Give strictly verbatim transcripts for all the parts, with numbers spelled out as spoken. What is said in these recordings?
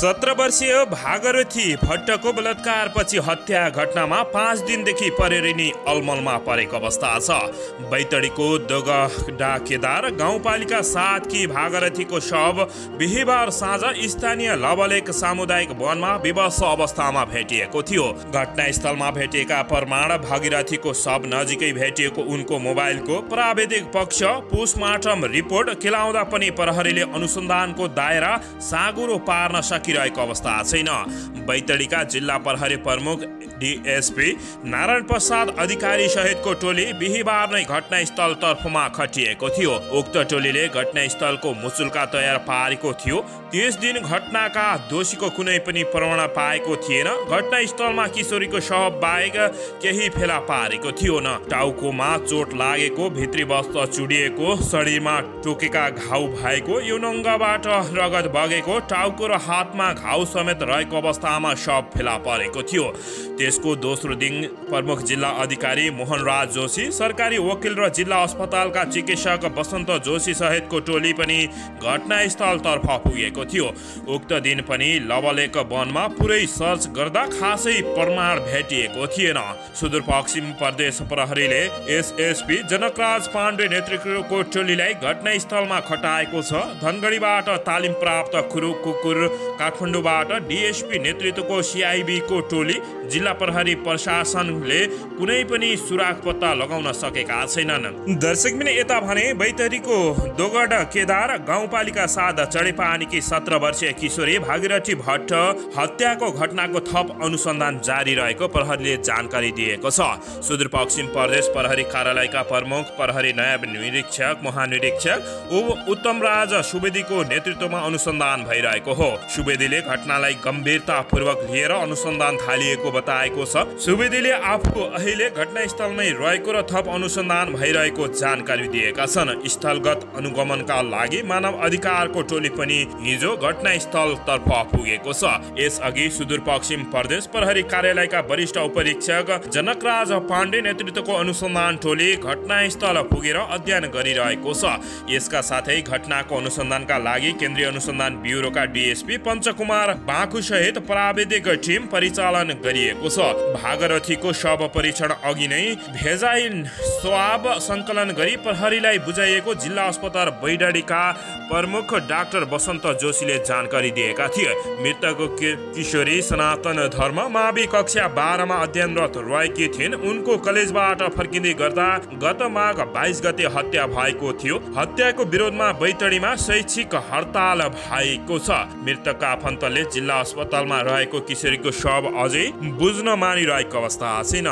सत्रह वर्षीय भागीरथी भट्टको बलात्कारपछि हत्या घटनामा पाँच दिनदेखि परेरिनी अलमलमा परेको अवस्था छ। बैतडीको दोगडाकेदार गाउँपालिका सात कि भागीरथीको शव बिहीबार साँझ स्थानीय लवलेक सामुदायिक वनमा विवश अवस्थामा भेटिएको थियो। घटनास्थलमा भेटिएका प्रमाण भागीरथीको शव नजिकै भेटिएको उनको मोबाइलको प्राविधिक पक्ष पोस्टमार्टम रिपोर्ट केलाउँदा पनि प्रहरीले अनुसन्धानको दायरा साँगुरो पार्न सकिरहेको अवस्था छैन। बैतडीका जिल्ला प्रहरी प्रमुख डीएसपी नारायण प्रसाद अधिकारी सहितको टोली बिहीबार नै घटनास्थल तर्फमा खटिएको थियो। उक्त टोलीले घटनास्थलको मुचुल्का तयार पारेको थियो। त्यस दिन घटनाका दोषीको कुनै पनि प्रमाण पाएको थिएन। घटनास्थलमा किशोरीको शव बाहेक केही फेला पारेको थियो न। टाउकोमा चोट लागेको, भित्री वस्त्र चुडिएको, शरीरमा टोकेका घाउ भएको, यौन अङ्गबाट रगत बगेको, टाउको र हातमा घाउ समेत रहेको अवस्थामा शव फेला परेको थियो। त्यसको दोस्रो दिन प्रमुख जिल्ला अधिकारी मोहनराज जोशी, सरकारी वकिल र जिल्ला अस्पतालका चिकित्सक बसन्त जोशी सहितको टोली पनि घटनास्थलतर्फ पुगेको थियो। उक्त दिन पनि लवलेक वनमा पुरै सर्च गर्दा खासै प्रमाण भेटिएको थिएन। सुदूरपश्चिम प्रदेश प्रहरीले एसएसपी जनकराज पाण्डे नेतृत्वको टोलीलाई घटनास्थलमा खटाएको छ। धनगढीबाट तालिम प्राप्त खुरु कुकुर, काठमाडौँबाट डिएसपी नेतृत्वको सीआइबीको टोली। जिल्ला प्रहरी प्रशासनले कुनै पनि सुराग पत्ता लगाउन सकेका छैनन्। दर्शक पनि यता भने बैतडीको दोगड केदार गाउँपालिका साथ चढेपानीकी सत्र वर्षीय किशोरी भागीरथी भट्ट हत्याको घटनाको थप अनुसन्धान जारी रहेको प्रहरीले जानकारी दिएको छ। सुदूरपश्चिम प्रदेश प्रहरी कार्यालयका प्रमुख प्रहरी नायब निरीक्षक महानिरीक्षक उत्तमराज सुवेदीको नेतृत्वमा अनुसन्धान भइरहेको हो। सुवेदीले घटनालाई गम्भीरतापूर्वक लिएर अनुसन्धान थालिएको बताएको छ। सुवेदीले आफू अहिले घटनास्थलमै रहेको र थप अनुसन्धान भइरहेको जानकारी दिएका छन्। स्थलगत अनुगमनका लागि मानव अधिकारको टोली पनि हिजो घटनास्थल तर्फ पुगेको छ। यसअघि सुदूरपश्चिम प्रदेश प्रहरी कार्यालयका वरिष्ठ उपरीक्षक जनकराज पाण्डे नेतृत्वको अनुसन्धान टोली घटनास्थल पुगेर अध्ययन गरिरहेको छ। यसका साथै घटनाको अनुसन्धानका लागि केन्द्रीय अनुसन्धान ब्युरोका डिएसपी पञ्चकुमार बाकू सहित प्राविधिक टिम परिचालन गरिएको छ। भागीरथीको शव परीक्षण अघि नै भेजाइन स्वाब संकलन गरी प्रहरीलाई बुझाइएको जिल्ला अस्पताल बैतडीका प्रमुख डाक्टर बसन्त जोशीले जानकारी दिएका थिए। मृतकको किशोरी सनातन धर्म मावि कक्षा बाह्रमा अध्ययनरत रहेकी थिइन्। उनको कलेजबाट फर्किँदै गर्दा गत माघ बाइस गते हत्या भएको थियो। हत्याको विरोधमा बैतडीमा शैक्षिक हडताल भएको छ। मृतकका आफन्तले जिल्ला अस्पतालमा रहेको किशोरीको शव अझै बुझ्न मानिरहेको अवस्था छैन।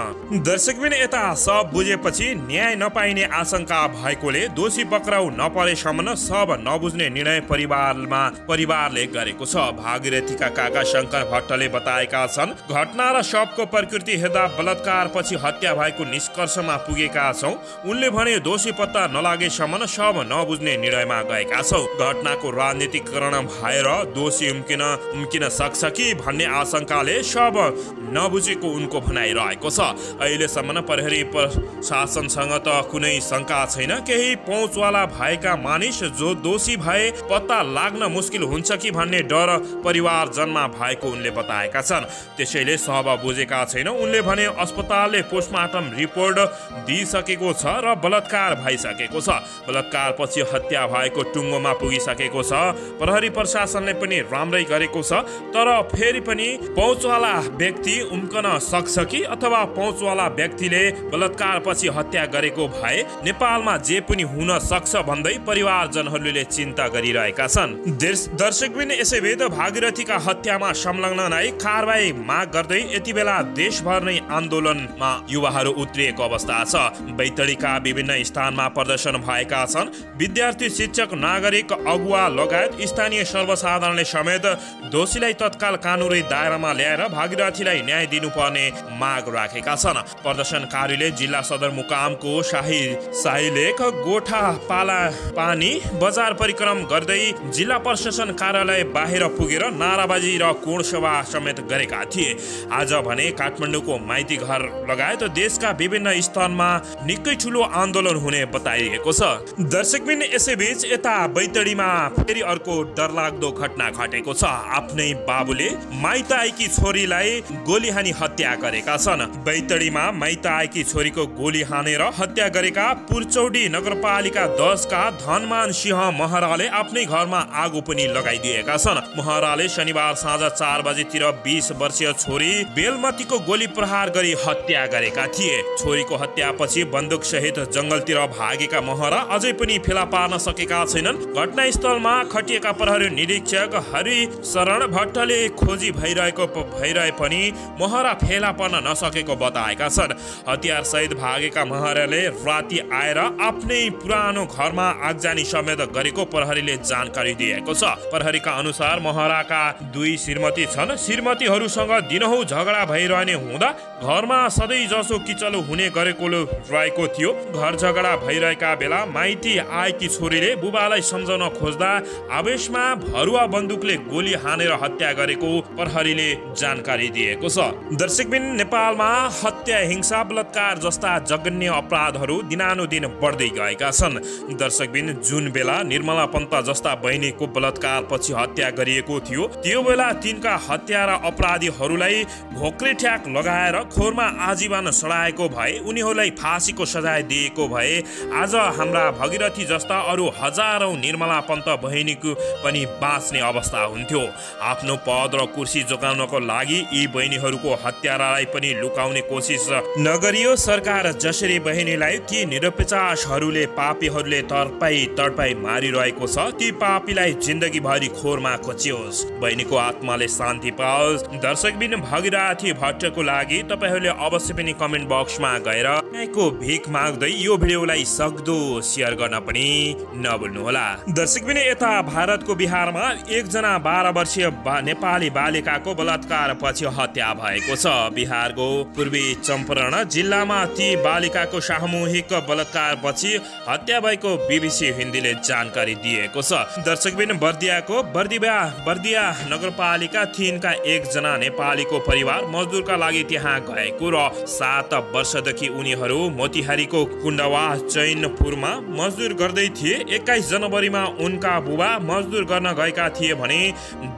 दर्शक पनि यता सब बुझेपछि न्याय नपाइने आशंका भएकोले दोषी पक्राउ नपरेसम्म सब नबुझ्ने निर्णय परिवारमा परिवारले गरेको छ। भागीरथीका काका शङ्कर भट्टले बताएका छन्, घटना र शवको प्रकृति हेर्दा बलात्कारपछि हत्या भएको निष्कर्षमा पुगेका छौँ। उनले भने दोषी पत्ता नलागेसम्म शव नबुझ्ने निर्णयमा गएका छौँ। घटनाको राजनीतिकरण भएर दोषी उम्किन उम्किन सक्छ कि भन्ने आशंकाले शव नबुझेको उनको भनाइरहेको छ। अहिलेसम्म प्रहरी प्रशासनसँग त कुनै शङ्का छैन। केही पहुँचवाला भएका मानिस जो दोषी भए पत्ता लाग्न मुस्किल हुन्छ कि भन्ने डर परिवारजनमा भएको उनले बताएका छन्। त्यसैले शव बुझेका छैन। उनले भने अस्पतालले पोस्टमार्टम रिपोर्ट दिइसकेको छ र बलात्कार भइसकेको छ। बलात्कारपछि हत्या भएको टुङ्गोमा पुगिसकेको छ। प्रहरी प्रशासनले पनि राम्रै गरेको छ। तर फेरि पनि पहुँचवाला व्यक्ति उम्कन सक्छ कि अथवा पहुँचवाला व्यक्तिले बलात्कारपछि हत्या गरेको भए नेपालमा जे पनि हुन सक्छ भन्दै परिवारजनहरूले चिन्ता गरिरहेका छन्। दर्शकबिन यसैबीच भागीरथीका हत्यामा संलग्न नै कारबाही माग गर्दै यति बेला देशभर नै आन्दोलनमा युवाहरू उत्रिएको अवस्था छ। बैतडीका विभिन्न स्थानमा प्रदर्शन भएका छन्। विद्यार्थी, शिक्षक, नागरिक, अगुवा लगायत स्थानीय सर्वसाधारणले समेत दोषीलाई तत्काल कानुनी दायरामा ल्याएर भागीरथीलाई न्याय दिनुपर्ने माग राखेका छन्। प्रदर्शनकारीले जिल्ला सदरमुकामको शाही शाहीलेख गोठा पाला पानी बजार परिक्रम गर्दै जिल्ला प्रशासन कार्यालय बाहिर पुगेर नाराबाजी र कोण सभा समेत गरेका थिए। आज भने काठमाडौँको माइती घर लगायत देशका विभिन्न स्थानमा निकै ठुलो आन्दोलन हुने बताइएको छ। दर्शकबिन यसैबीच यता बैतडीमा फेरि अर्को डरलाग्दो घटना घटेको छ। आफ्नै बाबुले माइत आएकी छोरीलाई गोली हानी हत्या गरेका छन्। बैतडीमा माइत आएकी छोरीको गोली हानेर हत्या गरेका पुर्चौडी नगरपालिका दस का धनमान सिंह महराले आफ्नै घरमा आगो पनि लगाइदिएका छन्। महराले शनिबार साँझ चार बजेतिर बीस वर्षीय छोरी बेलमतीको गोली प्रहार गरी हत्या गरेका थिए। छोरीको हत्यापछि बन्दुक सहित जंगलतिर भागेका महरा अझै पनि फेला पार्न सकेका छैनन्। घटनास्थलमा खटिएका प्रहरी निरीक्षक हरि शरण भट्टले खोजी भइरहेको भइरहे पनि महरा फेला पर्न नसकेको बताएका छन्। हतियार सहित भागेका महराले राति आएर आफ्नै पुरानो घरमा आगजानी समेत गरेको प्रहरीले जानकारी दिएको छ। प्रहरीका अनुसार महराका दुई श्रीमती छन्। श्रीमतीहरूसँग दिनहुँ झगडा भइरहने हुँदा घरमा सधैँ जसो किचलो हुने गरेको रहेको थियो। घर झगडा भइरहेका बेला माइती आएकी छोरीले बुबालाई सम्झाउन खोज्दा आवेशमा भरुवा बन्दुकले गोली हानेर हत्या गरेको प्रहरीले जानकारी दिएको छ। दर्शकबिन नेपालमा हत्या, हिंसा, बलात्कार जस्ता जघन्य अपराधहरू दिनानुदिन बढ्दै गएका छन्। दर्शकबिन जुन बेला निर्मला पन्त जस्ता बहिनीको बलात्कारपछि हत्या गरिएको थियो त्यो बेला तिनका हत्यारा अपराधीहरूलाई घोक्रे ठ्याक लगाएर खोरमा आजीवन सडाएको भए उनीहरूलाई फाँसीको सजाय दिएको भए आज हाम्रा भागीरथी जस्ता अरू हजारौं निर्मला पन्त बहिनीको पनि बाँच्ने अवस्था हुन्थ्यो। आफ्नो पद र कुर्सी जोगाउनको लागि यी बहिनीहरूको हत्यारालाई पनि लुकाउने कोसिस नगरियो। सरकार जसरी बहिनीलाई ती निरपचासहरूले पापीहरूले तडपाई तडपाई मारिरहेको छ ती पापीलाई जिन्दगीभरि खोरमा खोचियोस्, बहिनीको आत्माले शान्ति पाओस्। दर्शकबिन भागीरथी भट्टको लागि तपाईहरूले अवश्य पनि कमेन्ट बक्समा गएर न्यायको भिख माग्दै यो भिडियोलाई सक्दो सेयर गर्न पनि नभुल्नुहोला। दर्शकबिन यता भारतको बिहारमा एकजना बाह्र वर्षीय बा, नेपाली बालिकाको बलात्कारपछि हत्या भएको छ। बिहारको पूर्वी चम्पारण जिल्लामा ती बालिकाको सामूहिक बलात्कारपछि हत्या भएको बीबीसी हिन्दीले जानकारी दिएको छ। दर्शकबिन बर्दियाको बर्दिया बर्दिया नगरपालिका तीनका एकजना नेपालीको परिवार मजदुरका लागि त्यहाँ गएको र सात वर्षदेखि उनीहरू मोतिहारीको कुण्डवा चैनपुरमा मजदुर गर्दै थिए। एक्काइस जनवरीमा उनका बुबा मजदुर गर्न गएका थिए भने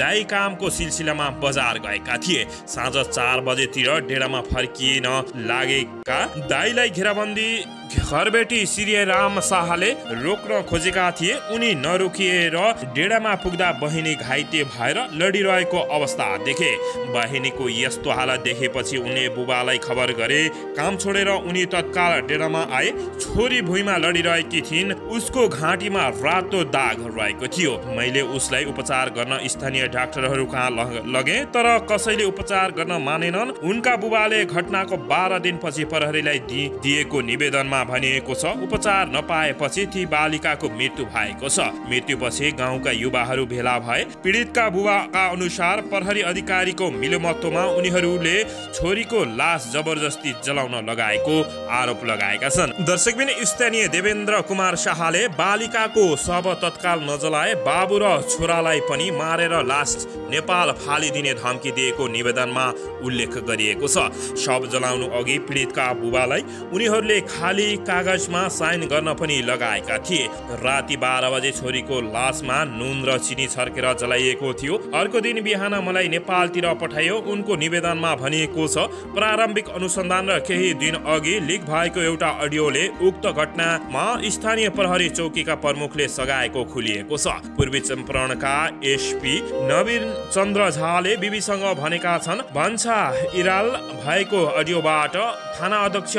दाई कामको सिलसिलामा बजार गएका थिए। साँझ चार बजेतिर डेरामा फर्किन लागेका दाईलाई घेराबन्दी घरबेटी श्री राम साहले रोक्न खोजेका थिए। उनी नरोकिएर डेडामा पुग्दा बहिनी घाइते भएर लडिरहेको अवस्था देखे। बहिनीको यस्तो हालत देखेपछि उनले बुबालाई खबर गरे। काम छोडेर उनी तत्काल डेडामा आए। छोरी भुइँमा लडिरहेकी थिइन्। उसको घाँटीमा रातो दाग रहेको थियो। मैले उसलाई उपचार गर्न स्थानीय डाक्टरहरू कहाँ लगे तर कसैले उपचार गर्न मानेनन्। उनका बुबाले घटनाको बाह्र दिनपछि प्रहरीलाई दिएको निवेदनमा भनिएको छ उपचार नपाएपछि ती बालिकाको मृत्यु भएको छ। मृत्युपछि गाउँका युवाहरू भेला भए। पीडितका बुबाका अनुसार प्रहरी अधिकारीको मिलोमतोमा उनीहरूले छोरीको लास जबरजस्ती जलाउन लगाएको आरोप लगाएका छन्। दर्शकबिन स्थानीय देवेन्द्र कुमार शाहले बालिकाको शव तत्काल नजलाए बाबु र छोरालाई पनि मारेर लास नेपाल फालिदिने धम्की दिएको निवेदनमा उल्लेख गरिएको छ। शव जलाउनु अघि पीडितका बुबालाई उनीहरूले खाली कागजमा साइन गर्न पनि लगाएका थिए। राति बाह्र बजे छोरीको लासमा नुन र चिनी छर्केर जलाइएको थियो। अर्को दिन बिहान मलाई नेपालतिर पठायो उनको निवेदनमा भनिएको छ। प्रारम्भिक अनुसन्धान र केही दिन अघि लिक भएको एउटा अडियोले उक्त घटनामा स्थानीय प्रहरी चौकीका प्रमुखले सघाएको खुलिएको छ। पूर्वी चम्पारणका एसपी नवीन चन्द्र झाले बिबीसँग भनेका छन् भन्सा इराल भएको अडियोबाट थाना अध्यक्ष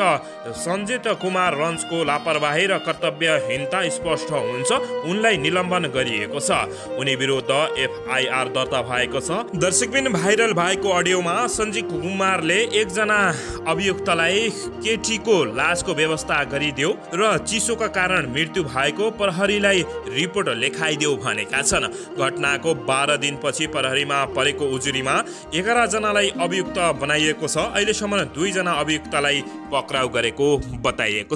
संजीत कुमार पञ्चकुमार रंस को लापरवाही र कर्तव्यहीनता स्पष्ट हुन्छ। उनलाई निलम्बन गरिएको छ। उनी विरुद्ध एफआईआर दर्ता भएको छ। दर्शकबिन भाइरल भएको अडियोमा संजीत कुमारले एकजना अभियुक्तलाई केटीको लासको व्यवस्था गरिदियो र चिसोका कारण मृत्यु भएको प्रहरीलाई रिपोर्ट लेखाइदियो भनेका छन्। घटनाको बाह्र दिनपछि प्रहरीमा परेको उजुरीमा एघार जनालाई अभियुक्त बनाइएको छ। अहिलेसम्म दुई जना अभियुक्तलाई पक्राउ गरेको बताइएको